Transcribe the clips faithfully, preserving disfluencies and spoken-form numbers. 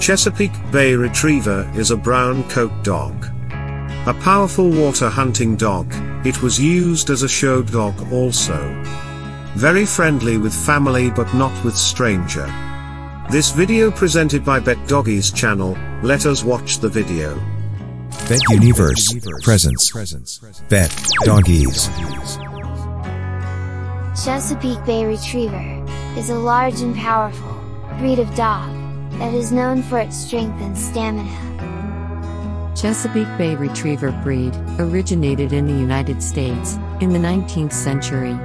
Chesapeake Bay Retriever is a brown coat dog. A powerful water hunting dog, it was used as a show dog also. Very friendly with family but not with stranger. This video presented by Bet Doggies channel, let us watch the video. Bet Universe, presents, Bet Doggies. Chesapeake Bay Retriever is a large and powerful breed of dog that is known for its strength and stamina. Chesapeake Bay Retriever breed originated in the United States in the nineteenth century.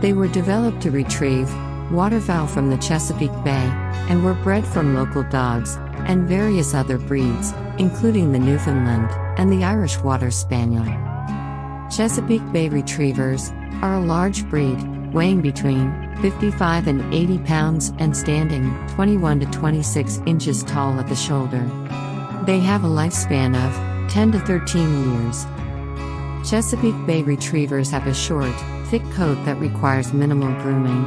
They were developed to retrieve waterfowl from the Chesapeake Bay and were bred from local dogs and various other breeds, including the Newfoundland and the Irish Water Spaniel. Chesapeake Bay Retrievers are a large breed, weighing between fifty-five and eighty pounds and standing twenty-one to twenty-six inches tall at the shoulder. They have a lifespan of ten to thirteen years. Chesapeake Bay Retrievers have a short, thick coat that requires minimal grooming.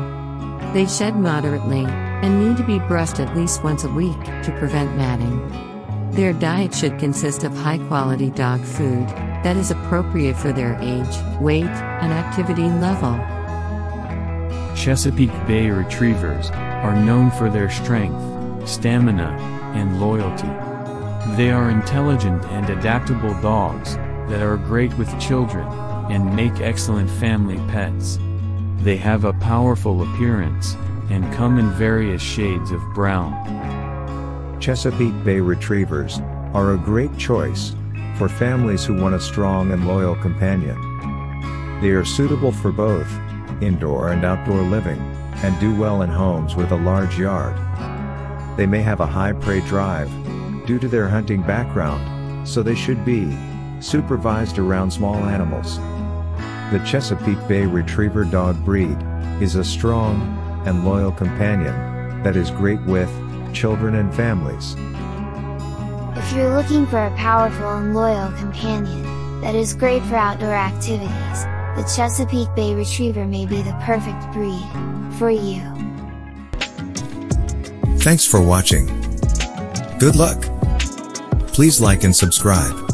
They shed moderately and need to be brushed at least once a week to prevent matting. Their diet should consist of high-quality dog food that is appropriate for their age, weight, and activity level. Chesapeake Bay Retrievers are known for their strength, stamina, and loyalty. They are intelligent and adaptable dogs that are great with children and make excellent family pets. They have a powerful appearance and come in various shades of brown. Chesapeake Bay Retrievers are a great choice for families who want a strong and loyal companion. They are suitable for both indoor and outdoor living, and do well in homes with a large yard. They may have a high prey drive, due to their hunting background, so they should be supervised around small animals. The Chesapeake Bay Retriever dog breed is a strong and loyal companion that is great with children and families. If you're looking for a powerful and loyal companion that is great for outdoor activities, the Chesapeake Bay Retriever may be the perfect breed for you. Thanks for watching. Good luck. Please like and subscribe.